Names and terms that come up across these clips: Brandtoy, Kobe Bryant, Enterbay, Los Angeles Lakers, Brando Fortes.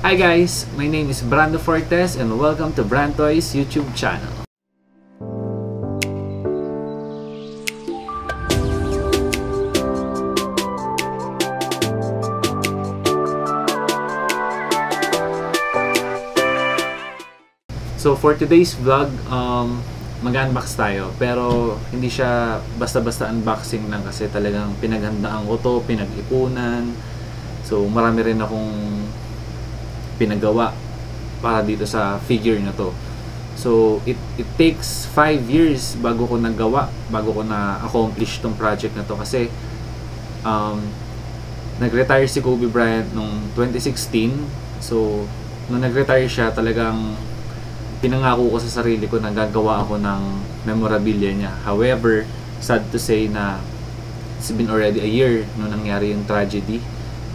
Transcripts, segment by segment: Hi guys, my name is Brando Fortes and welcome to Brandtoy's YouTube channel. So for today's vlog, mag-unbox tayo pero hindi siya basta-basta unboxing lang kasi talagang pinaghandaan ko to, pinag-ipunan. So marami rin akong pinagawa para dito sa figure na to. So it takes 5 years bago ko nagawa, bago ko na-accomplish tong project na to kasi nag-retire si Kobe Bryant noong 2016. So nung nag-retire siya talagang pinangako ko sa sarili ko na gagawa ako ng memorabilia niya. However, sad to say na it's been already a year no nangyari yung tragedy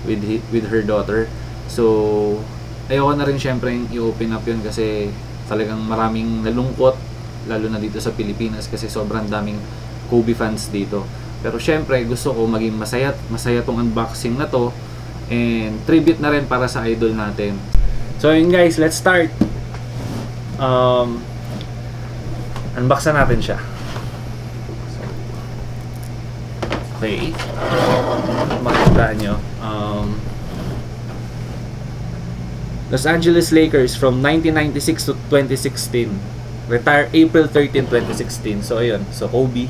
with her daughter. So, ayoko na rin syempre i-open up yun kasi talagang maraming nalungkot lalo na dito sa Pilipinas kasi sobrang daming Kobe fans dito. Pero syempre gusto ko maging masaya tong unboxing na to and tribute na rin para sa idol natin. So yun guys, let's start! Unbox na natin siya. Okay, makita nyo, Los Angeles Lakers from 1996 to 2016, retire April 13, 2016. So ayun, so Kobe.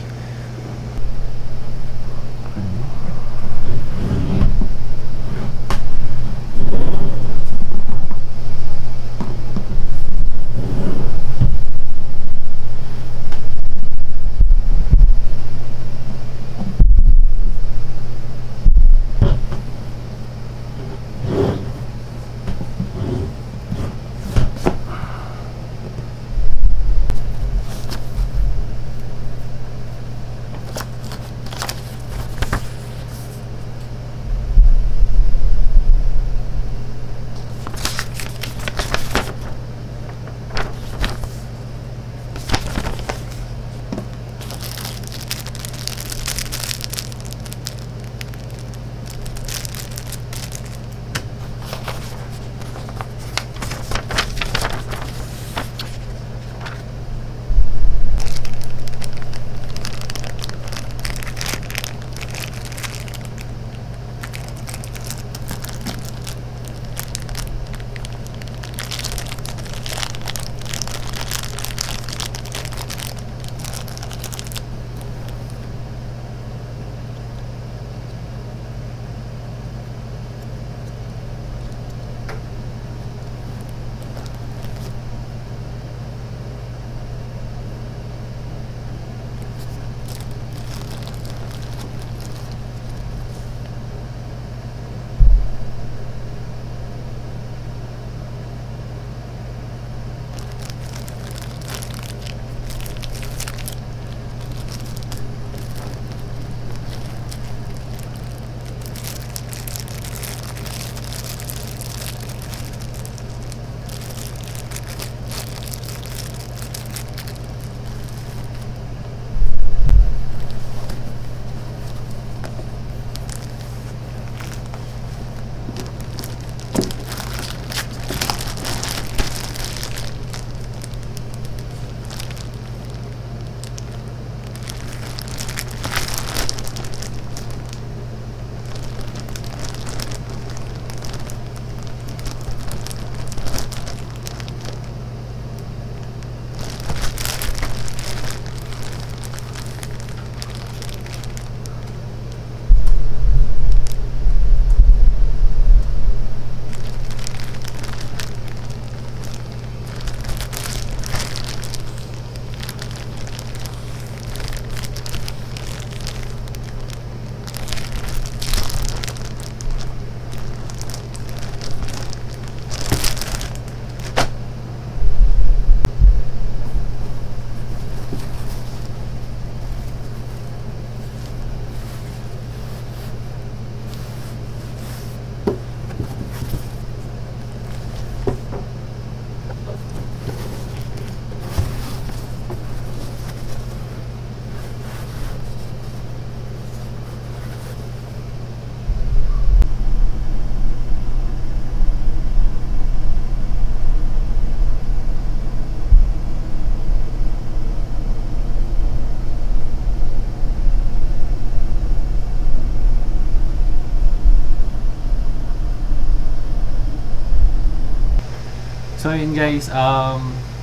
So yun guys,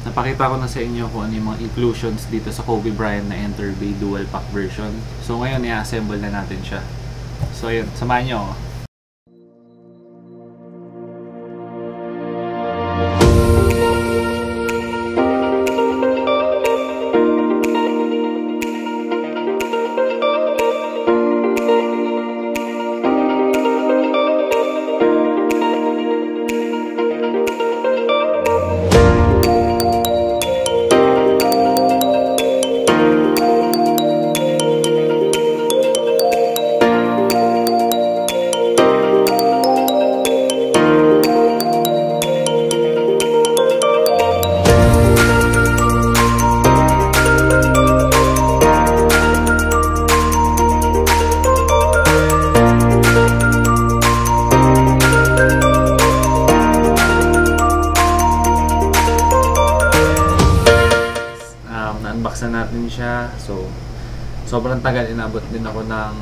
napakita ko na sa inyo kung ano yung mga inclusions dito sa Kobe Bryant na Enter Bay Dual Pack version. So ngayon i-assemble na natin siya. So yun, samahan nyo ako. Unboxan natin siya. So sobrang tagal, inabot din ako ng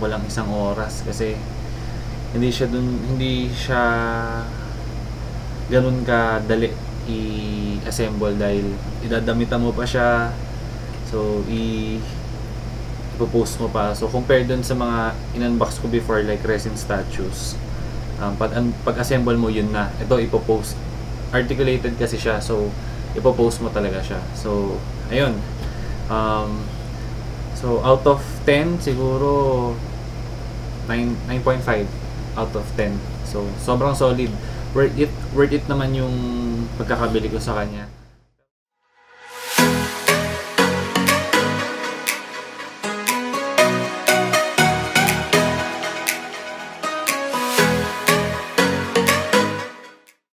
walang isang oras kasi hindi siya ganun ka dali i-assemble dahil idadamitan mo pa siya. So ipopost mo pa. So compared dun sa mga in-unbox ko before like resin statues, pag-assemble mo yun na. Ito ipopost. Articulated kasi siya. So ipopost mo talaga siya. So, ayun. So, out of 10, siguro 9.5 out of 10. So, sobrang solid. Worth it naman yung pagkakabili ko sa kanya.